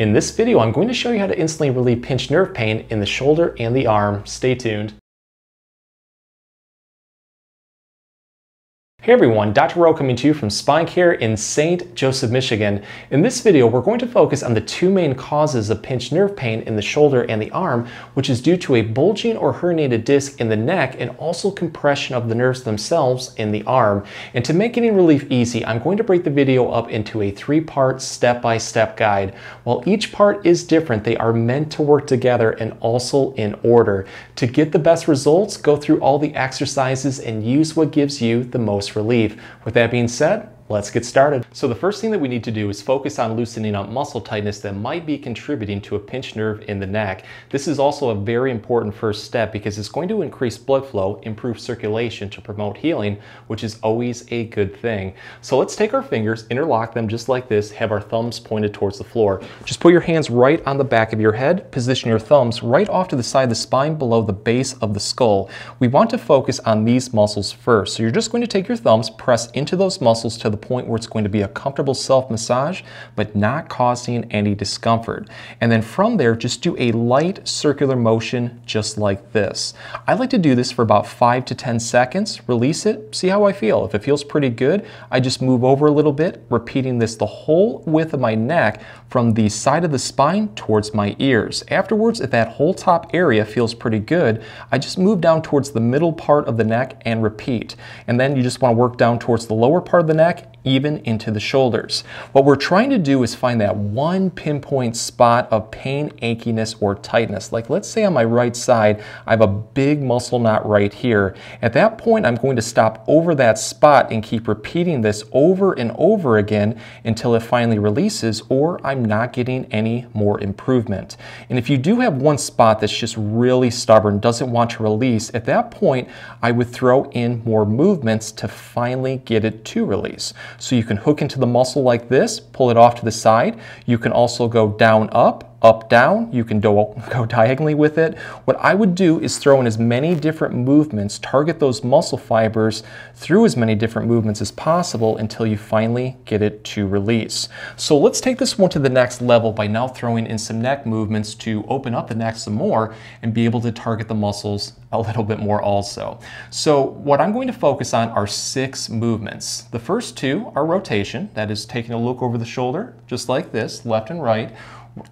In this video, I'm going to show you how to instantly relieve pinched nerve pain in the shoulder and the arm. Stay tuned. Hey everyone, Dr. Rowe coming to you from SpineCare in St. Joseph, Michigan. In this video, we're going to focus on the two main causes of pinched nerve pain in the shoulder and the arm, which is due to a bulging or herniated disc in the neck and also compression of the nerves themselves in the arm. And to make any relief easy, I'm going to break the video up into a three-part step-by-step guide. While each part is different, they are meant to work together and also in order. To get the best results, go through all the exercises and use what gives you the most relief. With that being said, let's get started. So the first thing that we need to do is focus on loosening up muscle tightness that might be contributing to a pinched nerve in the neck. This is also a very important first step because it's going to increase blood flow, improve circulation to promote healing, which is always a good thing. So let's take our fingers, interlock them just like this, have our thumbs pointed towards the floor. Just put your hands right on the back of your head, position your thumbs right off to the side of the spine below the base of the skull. We want to focus on these muscles first. So you're just going to take your thumbs, press into those muscles to the point where it's going to be a comfortable self-massage, but not causing any discomfort. And then from there, just do a light circular motion just like this. I like to do this for about 5 to 10 seconds, release it, see how I feel. If it feels pretty good, I just move over a little bit, repeating this the whole width of my neck from the side of the spine towards my ears. Afterwards, if that whole top area feels pretty good, I just move down towards the middle part of the neck and repeat. And then you just want to work down towards the lower part of the neck, even into the shoulders. What we're trying to do is find that one pinpoint spot of pain, achiness, or tightness. Like let's say on my right side, I have a big muscle knot right here. At that point, I'm going to stop over that spot and keep repeating this over and over again until it finally releases or I'm not getting any more improvement. And if you do have one spot that's just really stubborn, doesn't want to release, at that point, I would throw in more movements to finally get it to release. So you can hook into the muscle like this, pull it off to the side. You can also go down, up, up, down. You can go diagonally with it. What I would do is throw in as many different movements, target those muscle fibers through as many different movements as possible until you finally get it to release. So let's take this one to the next level by now throwing in some neck movements to open up the neck some more and be able to target the muscles a little bit more also. So what I'm going to focus on are 6 movements. The first 2 are rotation, that is taking a look over the shoulder, just like this, left and right.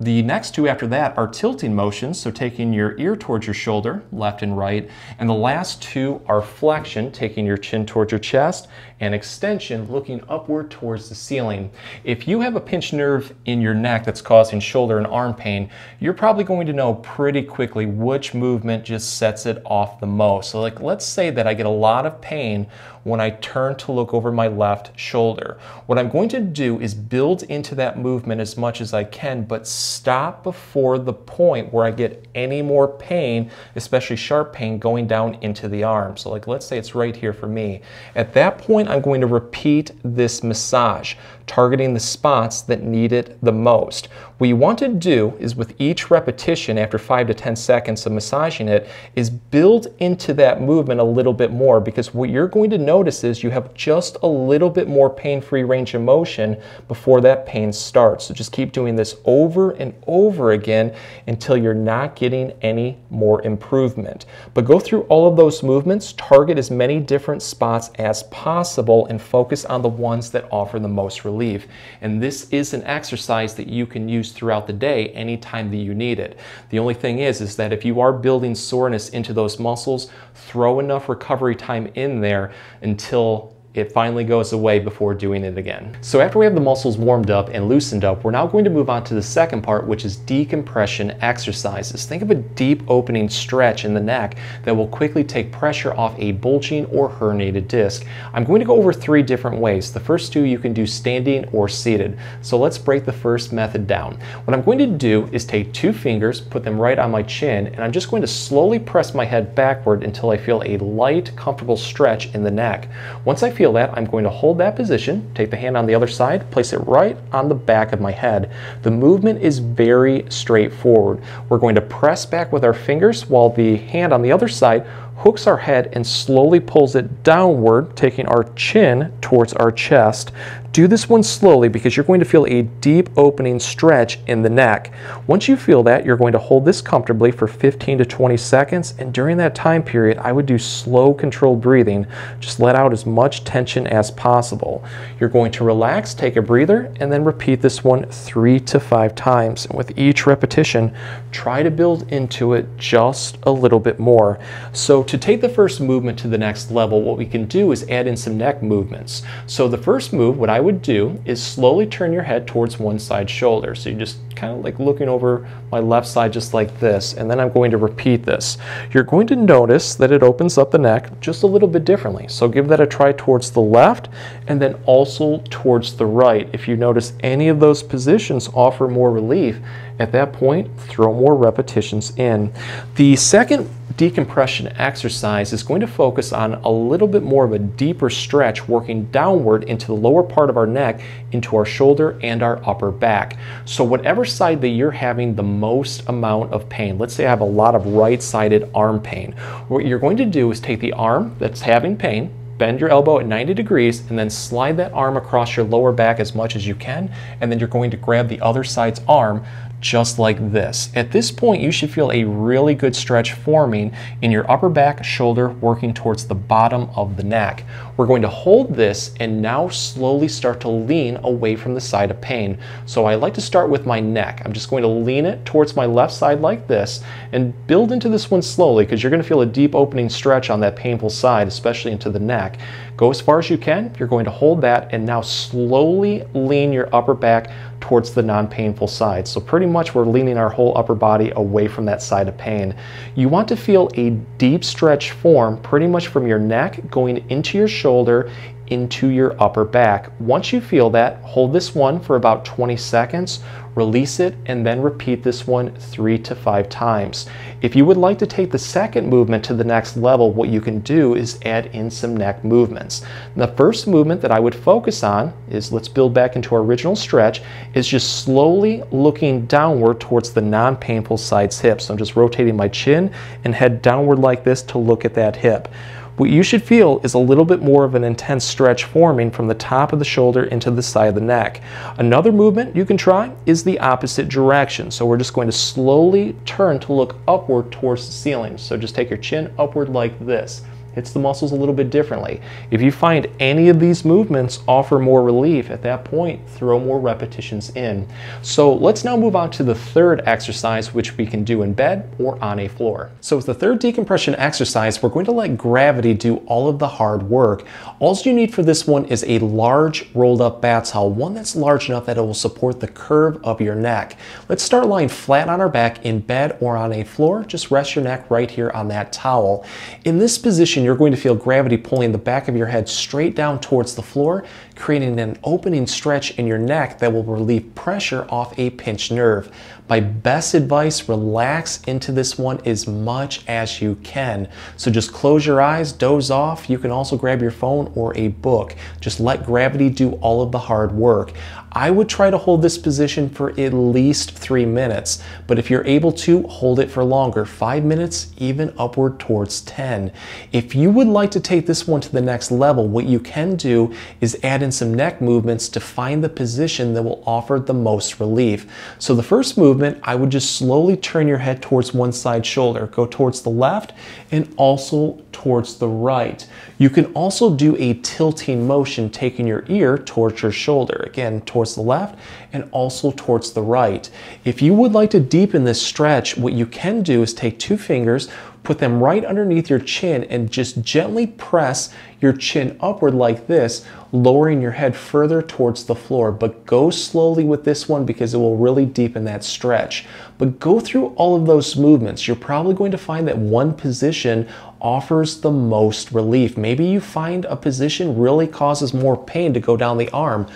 The next 2 after that are tilting motions, so taking your ear towards your shoulder, left and right. And the last 2 are flexion, taking your chin towards your chest, and extension, looking upward towards the ceiling. If you have a pinched nerve in your neck that's causing shoulder and arm pain, you're probably going to know pretty quickly which movement just sets it off the most. So like, let's say that I get a lot of pain when I turn to look over my left shoulder. What I'm going to do is build into that movement as much as I can, but stop before the point where I get any more pain, especially sharp pain, going down into the arm. So like, let's say it's right here for me. At that point, I'm going to repeat this massage, targeting the spots that need it the most. What you want to do is with each repetition after 5 to 10 seconds of massaging it is build into that movement a little bit more, because what you're going to notice is you have just a little bit more pain-free range of motion before that pain starts. So just keep doing this over and over again until you're not getting any more improvement. But go through all of those movements, target as many different spots as possible, and focus on the ones that offer the most relief. And this is an exercise that you can use throughout the day anytime that you need it. The only thing is that if you are building soreness into those muscles, throw enough recovery time in there until it finally goes away before doing it again. So after we have the muscles warmed up and loosened up, we're now going to move on to the second part, which is decompression exercises. Think of a deep opening stretch in the neck that will quickly take pressure off a bulging or herniated disc. I'm going to go over 3 different ways. The first 2 you can do standing or seated. So let's break the first method down. What I'm going to do is take 2 fingers, put them right on my chin, and I'm just going to slowly press my head backward until I feel a light, comfortable stretch in the neck. Once I feel that, I'm going to hold that position, take the hand on the other side, place it right on the back of my head. The movement is very straightforward. We're going to press back with our fingers while the hand on the other side hooks our head and slowly pulls it downward, taking our chin towards our chest. Do this one slowly because you're going to feel a deep opening stretch in the neck. Once you feel that, you're going to hold this comfortably for 15 to 20 seconds, and during that time period, I would do slow, controlled breathing. Just let out as much tension as possible. You're going to relax, take a breather, and then repeat this one 3 to 5 times. And with each repetition, try to build into it just a little bit more. So to take the first movement to the next level, what we can do is add in some neck movements. So the first move, what I would do is slowly turn your head towards one side shoulder. So you're just kind of like looking over my left side just like this, and then I'm going to repeat this. You're going to notice that it opens up the neck just a little bit differently. So give that a try towards the left and then also towards the right. If you notice any of those positions offer more relief, at that point, throw more repetitions in. The second decompression exercise is going to focus on a little bit more of a deeper stretch, working downward into the lower part of our neck, into our shoulder and our upper back. So whatever side that you're having the most amount of pain, let's say I have a lot of right-sided arm pain, what you're going to do is take the arm that's having pain, bend your elbow at 90 degrees, and then slide that arm across your lower back as much as you can, and then you're going to grab the other side's arm just like this. At this point, you should feel a really good stretch forming in your upper back, shoulder, working towards the bottom of the neck. We're going to hold this and now slowly start to lean away from the side of pain. So I like to start with my neck. I'm just going to lean it towards my left side like this and build into this one slowly, because you're going to feel a deep opening stretch on that painful side, especially into the neck. Go as far as you can. You're going to hold that and now slowly lean your upper back towards the non-painful side. So pretty much we're leaning our whole upper body away from that side of pain. You want to feel a deep stretch form pretty much from your neck going into your shoulder, into your upper back. Once you feel that, hold this one for about 20 seconds, release it, and then repeat this one 3 to 5 times. If you would like to take the second movement to the next level, what you can do is add in some neck movements. And the first movement that I would focus on is, let's build back into our original stretch, is just slowly looking downward towards the non-painful side's hip. So I'm just rotating my chin and head downward like this to look at that hip. What you should feel is a little bit more of an intense stretch forming from the top of the shoulder into the side of the neck. Another movement you can try is the opposite direction. So we're just going to slowly turn to look upward towards the ceiling. So just take your chin upward like this. Hits the muscles a little bit differently. If you find any of these movements offer more relief, at that point, throw more repetitions in. So let's now move on to the third exercise, which we can do in bed or on a floor. So with the third decompression exercise, we're going to let gravity do all of the hard work. All you need for this one is a large rolled up bath towel, one that's large enough that it will support the curve of your neck. Let's start lying flat on our back in bed or on a floor. Just rest your neck right here on that towel. In this position, you're going to feel gravity pulling the back of your head straight down towards the floor, creating an opening stretch in your neck that will relieve pressure off a pinched nerve. My best advice, relax into this one as much as you can. So just close your eyes, doze off. You can also grab your phone or a book. Just let gravity do all of the hard work. I would try to hold this position for at least 3 minutes, but if you're able to, hold it for longer, 5 minutes, even upward towards 10. If you would like to take this one to the next level, what you can do is add in some neck movements to find the position that will offer the most relief. So the first movement, I would just slowly turn your head towards one side shoulder, go towards the left and also towards the right. You can also do a tilting motion, taking your ear towards your shoulder, again, towards the left and also towards the right. If you would like to deepen this stretch, what you can do is take 2 fingers, put them right underneath your chin and just gently press your chin upward like this, lowering your head further towards the floor. But go slowly with this one because it will really deepen that stretch. But go through all of those movements. You're probably going to find that one position offers the most relief. Maybe you find a position really causes more pain to go down the arm.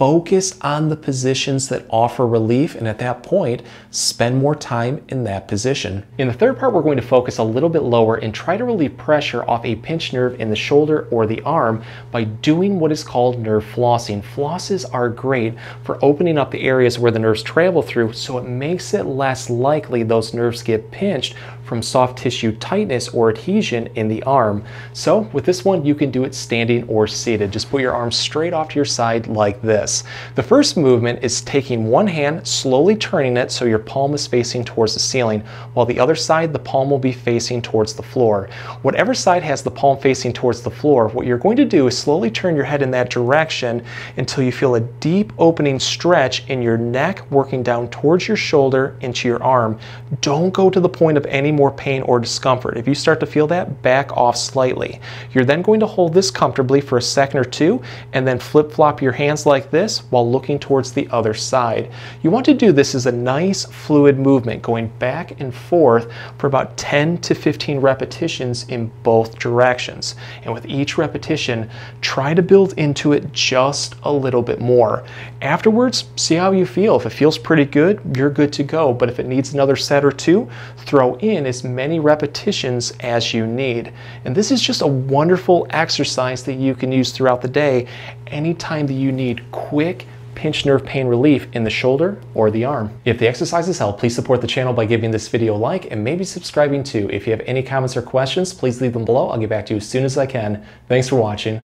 focus on the positions that offer relief, and at that point, spend more time in that position. In the third part, we're going to focus a little bit lower and try to relieve pressure off a pinched nerve in the shoulder or the arm by doing what is called nerve flossing. Flosses are great for opening up the areas where the nerves travel through, so it makes it less likely those nerves get pinched from soft tissue tightness or adhesion in the arm. So with this one, you can do it standing or seated. Just put your arms straight off to your side like this. The first movement is taking one hand, slowly turning it so your palm is facing towards the ceiling, while the other side, the palm will be facing towards the floor. Whatever side has the palm facing towards the floor, what you're going to do is slowly turn your head in that direction until you feel a deep opening stretch in your neck, working down towards your shoulder into your arm. Don't go to the point of any more pain or discomfort. If you start to feel that, back off slightly. You're then going to hold this comfortably for a second or two and then flip-flop your hands like this while looking towards the other side. You want to do this as a nice fluid movement, going back and forth for about 10 to 15 repetitions in both directions. And with each repetition, try to build into it just a little bit more. Afterwards, see how you feel. If it feels pretty good, you're good to go. But if it needs another set or two, throw in as many repetitions as you need. And this is just a wonderful exercise that you can use throughout the day anytime that you need quick pinched nerve pain relief in the shoulder or the arm. If the exercises help, please support the channel by giving this video a like and maybe subscribing too. If you have any comments or questions, please leave them below. I'll get back to you as soon as I can. Thanks for watching.